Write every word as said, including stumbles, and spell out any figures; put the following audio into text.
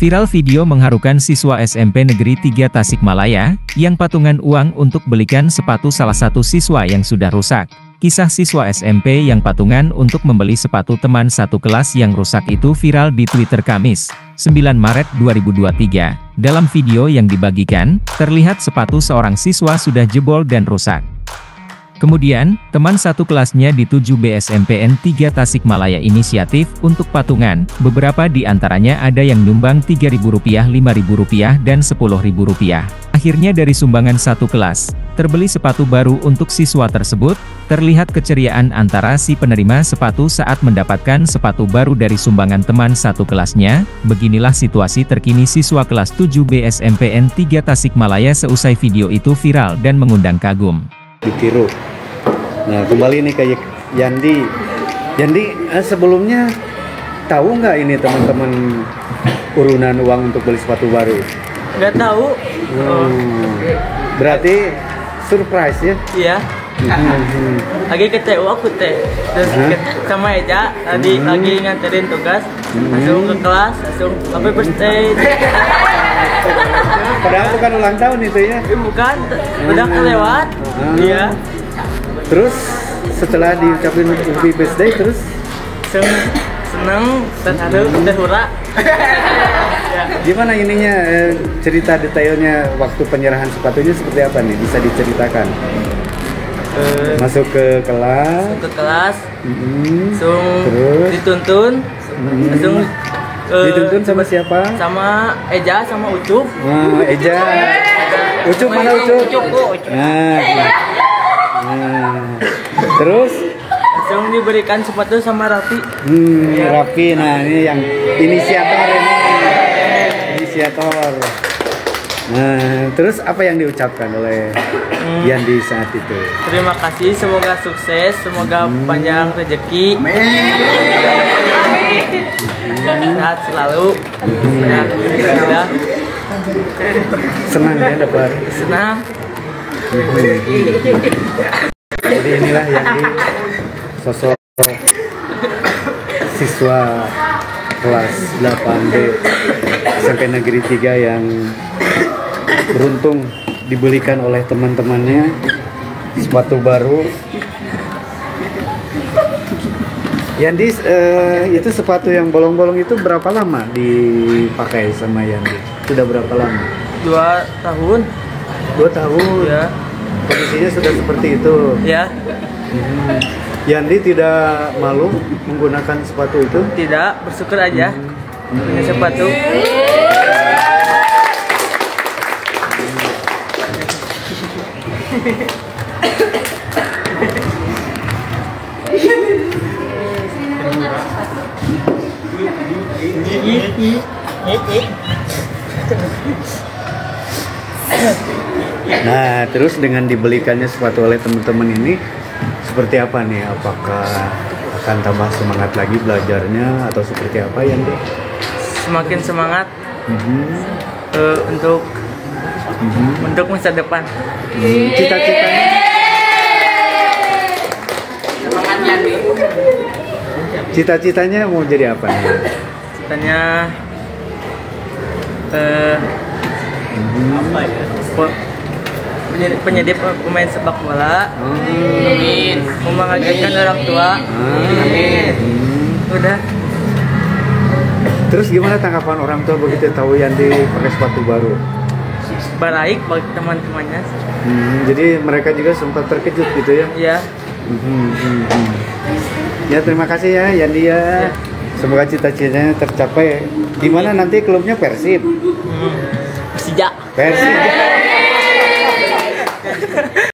Viral video mengharukan siswa S M P Negeri tiga Tasikmalaya, yang patungan uang untuk belikan sepatu salah satu siswa yang sudah rusak. Kisah siswa S M P yang patungan untuk membeli sepatu teman satu kelas yang rusak itu viral di Twitter Kamis, sembilan Maret dua ribu dua puluh tiga. Dalam video yang dibagikan, terlihat sepatu seorang siswa sudah jebol dan rusak. Kemudian, teman satu kelasnya di tujuh B S M P N tiga Tasikmalaya inisiatif untuk patungan, beberapa di antaranya ada yang nyumbang tiga ribu rupiah, lima ribu rupiah, dan sepuluh ribu rupiah. Akhirnya dari sumbangan satu kelas, terbeli sepatu baru untuk siswa tersebut. Terlihat keceriaan antara si penerima sepatu saat mendapatkan sepatu baru dari sumbangan teman satu kelasnya. Beginilah situasi terkini siswa kelas tujuh B S M P N tiga Tasikmalaya seusai video itu viral dan mengundang kagum. Ditiru. Nah, kembali nih kayak Yandi. Yandi eh, sebelumnya tahu nggak ini teman-teman urunan uang untuk beli sepatu baru? Nggak tahu. Hmm. Berarti surprise ya? Iya. Mm-hmm. Lagi ke T U aku teh, terus huh? sama Eja tadi mm-hmm. lagi nganterin tugas, mm-hmm. langsung ke kelas, langsung sampai berstage. Padahal bukan ulang tahun itu ya? Bukan, udah kelewat. Iya. Hmm. Terus setelah diucapin happy birthday terus Sen seneng terharu hmm. terhura. Ya. Gimana ininya eh, cerita detailnya waktu penyerahan sepatunya seperti apa nih? Bisa diceritakan? Uh, masuk ke kelas. Masuk ke kelas. Mm-hmm. Langsung terus dituntun. Mm-hmm. Langsung dituntun sama siapa? Sama Eja, sama Ucup. Nah, Eja. Ucup mana Ucup? Ucup, Ucup. Nah. Nah. Terus langsung diberikan sepatu sama Raffi. Hmm, Raffi. Nah, ini yang inisiator ini. Inisiator. Nah, terus apa yang diucapkan oleh hmm. Yandi saat itu? Terima kasih, semoga sukses, semoga hmm. panjang rezeki. Sehat selalu. Senang. Senang. Senang ya dapat. Senang. Jadi inilah Yandi, sosok siswa kelas delapan B S M P Negeri tiga yang beruntung dibelikan oleh teman-temannya sepatu baru. Yandi, eh, itu sepatu yang bolong-bolong itu berapa lama dipakai sama Yandi? Sudah berapa lama? Dua tahun. Dua tahun. Ya. Kondisinya sudah seperti itu. Ya. Hmm. Yandi tidak malu menggunakan sepatu itu? Tidak, bersyukur aja hmm. punya sepatu. Nah, terus dengan dibelikannya sepatu oleh teman-teman ini seperti apa nih? Apakah akan tambah semangat lagi belajarnya atau seperti apa ya? Semakin semangat mm-hmm. uh, untuk mm-hmm. untuk masa depan. Mm-hmm. Cita-citanya? Cita-citanya mau jadi apa nih? Citanya uh, mm-hmm. apa ya? Penyedip pemain sepak bola, amin. Membahagiakan orang tua, amin. Udah. Terus gimana tanggapan orang tua begitu tahu Yandi pakai sepatu baru? Baik bagi teman-temannya. Hmm, jadi mereka juga sempat terkejut gitu ya? Iya. Hmm, hmm, hmm. Ya terima kasih ya Yandi ya. Ya. Semoga cita-citanya tercapai. Gimana nanti klubnya Persib? Hmm. Persija. Persija.